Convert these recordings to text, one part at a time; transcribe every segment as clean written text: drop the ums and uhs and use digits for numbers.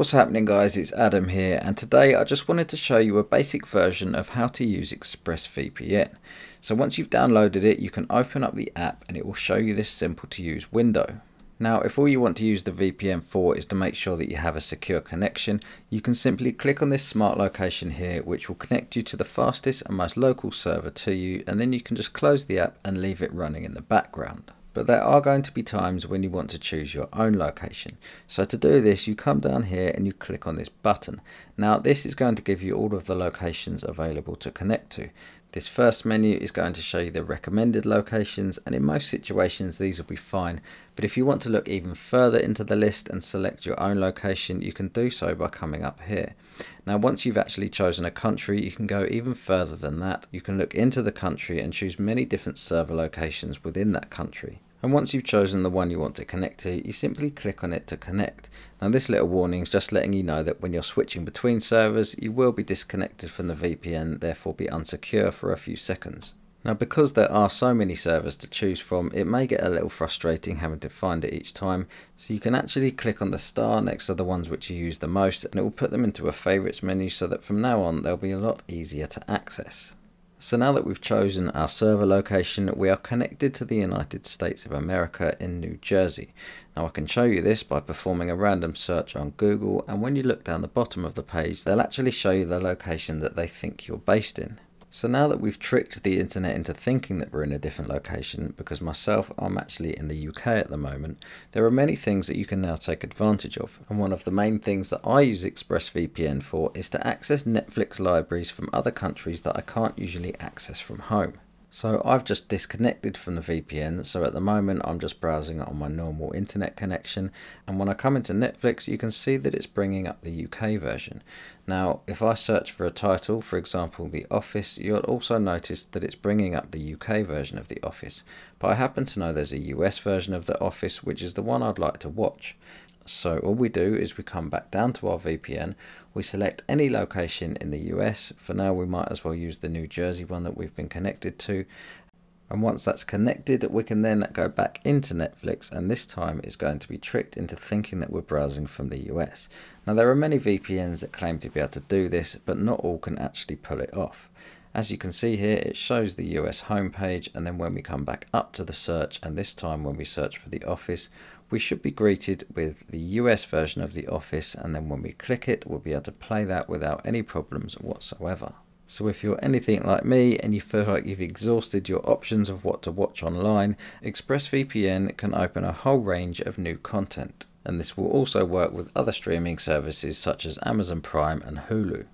What's happening, guys? It's Adam here, and today I just wanted to show you a basic version of how to use ExpressVPN. So once you've downloaded it, you can open up the app and it will show you this simple to use window. Now, if all you want to use the VPN for is to make sure that you have a secure connection, you can simply click on this smart location here, which will connect you to the fastest and most local server to you, and then you can just close the app and leave it running in the background. But there are going to be times when you want to choose your own location. So to do this, you come down here and you click on this button. Now this is going to give you all of the locations available to connect to. This first menu is going to show you the recommended locations, and in most situations these will be fine. But if you want to look even further into the list and select your own location, you can do so by coming up here. Now once you've actually chosen a country, you can go even further than that. You can look into the country and choose many different server locations within that country. And once you've chosen the one you want to connect to, you simply click on it to connect. Now this little warning is just letting you know that when you're switching between servers, you will be disconnected from the VPN, therefore be unsecure for a few seconds. Now because there are so many servers to choose from, it may get a little frustrating having to find it each time. So you can actually click on the star next to the ones which you use the most, and it will put them into a favorites menu, so that from now on they'll be a lot easier to access. So now that we've chosen our server location, we are connected to the United States of America in New Jersey. Now I can show you this by performing a random search on Google, and when you look down the bottom of the page, they'll actually show you the location that they think you're based in. So now that we've tricked the internet into thinking that we're in a different location, because myself, I'm actually in the UK at the moment, there are many things that you can now take advantage of. And one of the main things that I use ExpressVPN for is to access Netflix libraries from other countries that I can't usually access from home. So I've just disconnected from the VPN, so at the moment I'm just browsing on my normal internet connection, and when I come into Netflix you can see that it's bringing up the UK version. Now if I search for a title, for example The Office, you'll also notice that it's bringing up the UK version of The Office, but I happen to know there's a US version of The Office, which is the one I'd like to watch. So all we do is we come back down to our VPN, we select any location in the US. For now we might as well use the New Jersey one that we've been connected to. And once that's connected, we can then go back into Netflix, and this time it's going to be tricked into thinking that we're browsing from the US. Now there are many VPNs that claim to be able to do this, but not all can actually pull it off. As you can see here, it shows the US homepage, and then when we come back up to the search, and this time when we search for The Office, we should be greeted with the US version of The Office, and then when we click it, we'll be able to play that without any problems whatsoever. So if you're anything like me and you feel like you've exhausted your options of what to watch online, ExpressVPN can open a whole range of new content. And this will also work with other streaming services such as Amazon Prime and Hulu.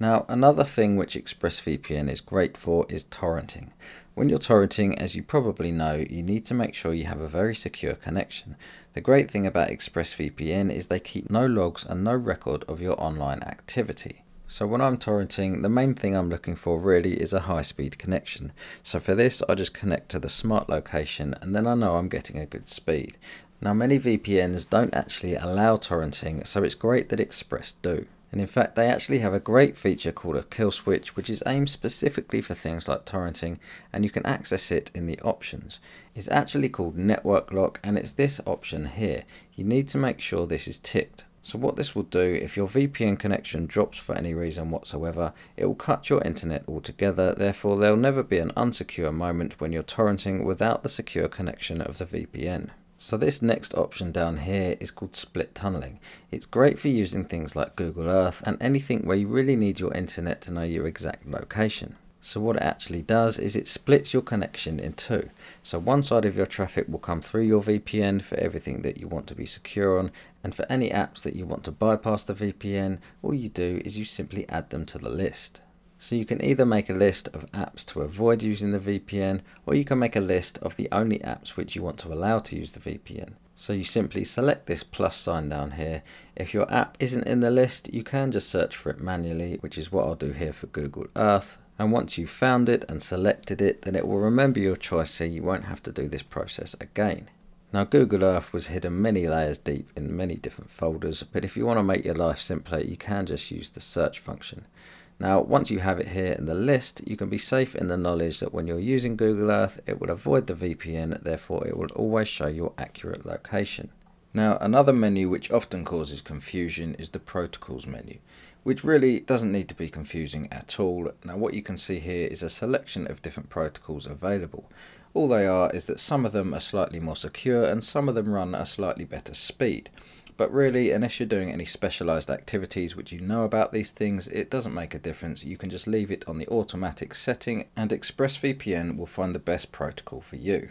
Now another thing which ExpressVPN is great for is torrenting. When you're torrenting, as you probably know, you need to make sure you have a very secure connection. The great thing about ExpressVPN is they keep no logs and no record of your online activity. So when I'm torrenting, the main thing I'm looking for really is a high-speed connection. So for this I just connect to the smart location, and then I know I'm getting a good speed. Now many VPNs don't actually allow torrenting, so it's great that Express do. And in fact they actually have a great feature called a kill switch, which is aimed specifically for things like torrenting, and you can access it in the options. It's actually called network lock, and it's this option here. You need to make sure this is ticked. So what this will do, if your VPN connection drops for any reason whatsoever, it will cut your internet altogether, therefore there'll never be an unsecure moment when you're torrenting without the secure connection of the VPN. So this next option down here is called split tunneling. It's great for using things like Google Earth and anything where you really need your internet to know your exact location. So what it actually does is it splits your connection in two. So one side of your traffic will come through your VPN for everything that you want to be secure on, and for any apps that you want to bypass the VPN, all you do is you simply add them to the list. So you can either make a list of apps to avoid using the VPN, or you can make a list of the only apps which you want to allow to use the VPN. So you simply select this plus sign down here. If your app isn't in the list, you can just search for it manually, which is what I'll do here for Google Earth. And once you've found it and selected it, then it will remember your choice, so you won't have to do this process again. Now Google Earth was hidden many layers deep in many different folders, but if you want to make your life simpler, you can just use the search function. Now once you have it here in the list, you can be safe in the knowledge that when you're using Google Earth, it will avoid the VPN, therefore it will always show your accurate location. Now, another menu which often causes confusion is the protocols menu, which really doesn't need to be confusing at all. Now, what you can see here is a selection of different protocols available. All they are is that some of them are slightly more secure and some of them run at a slightly better speed. But really, unless you're doing any specialized activities which you know about these things, it doesn't make a difference. You can just leave it on the automatic setting and ExpressVPN will find the best protocol for you.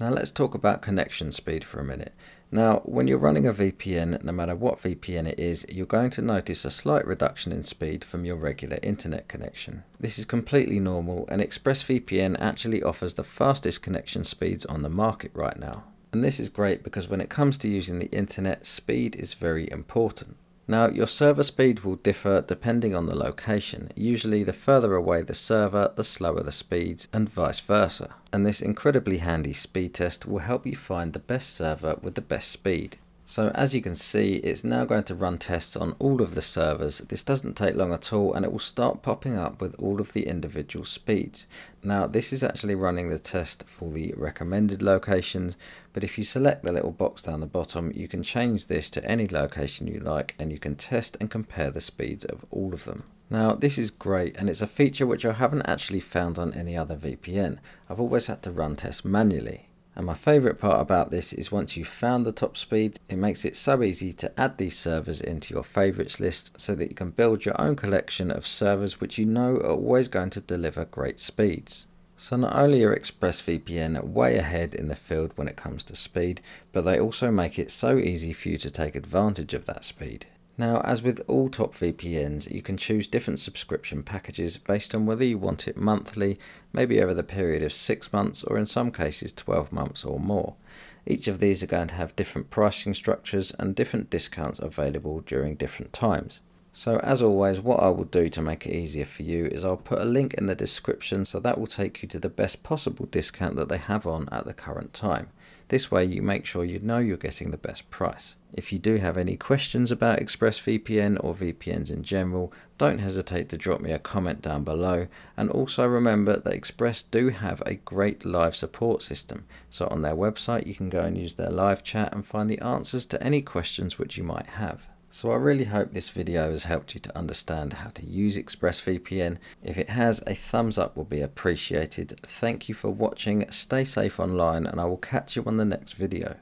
Now let's talk about connection speed for a minute. Now when you're running a VPN, no matter what VPN it is, you're going to notice a slight reduction in speed from your regular internet connection. This is completely normal, and ExpressVPN actually offers the fastest connection speeds on the market right now. And this is great because when it comes to using the internet, speed is very important. Now your server speed will differ depending on the location. Usually the further away the server, the slower the speeds, and vice versa. And this incredibly handy speed test will help you find the best server with the best speed. So as you can see, it's now going to run tests on all of the servers. This doesn't take long at all, and it will start popping up with all of the individual speeds. Now this is actually running the test for the recommended locations, but if you select the little box down the bottom, you can change this to any location you like, and you can test and compare the speeds of all of them. Now this is great, and it's a feature which I haven't actually found on any other VPN. I've always had to run tests manually. And my favourite part about this is once you've found the top speed, it makes it so easy to add these servers into your favourites list so that you can build your own collection of servers which you know are always going to deliver great speeds. So not only are ExpressVPN way ahead in the field when it comes to speed, but they also make it so easy for you to take advantage of that speed. Now, as with all top VPNs, you can choose different subscription packages based on whether you want it monthly, maybe over the period of 6 months, or in some cases 12 months or more. Each of these are going to have different pricing structures and different discounts available during different times. So as always, what I will do to make it easier for you is I'll put a link in the description, so that will take you to the best possible discount that they have on at the current time. This way you make sure you know you're getting the best price. If you do have any questions about ExpressVPN or VPNs in general, don't hesitate to drop me a comment down below, and also remember that Express do have a great live support system, so on their website you can go and use their live chat and find the answers to any questions which you might have. So I really hope this video has helped you to understand how to use ExpressVPN. If it has, a thumbs up will be appreciated. Thank you for watching, stay safe online, and I will catch you on the next video.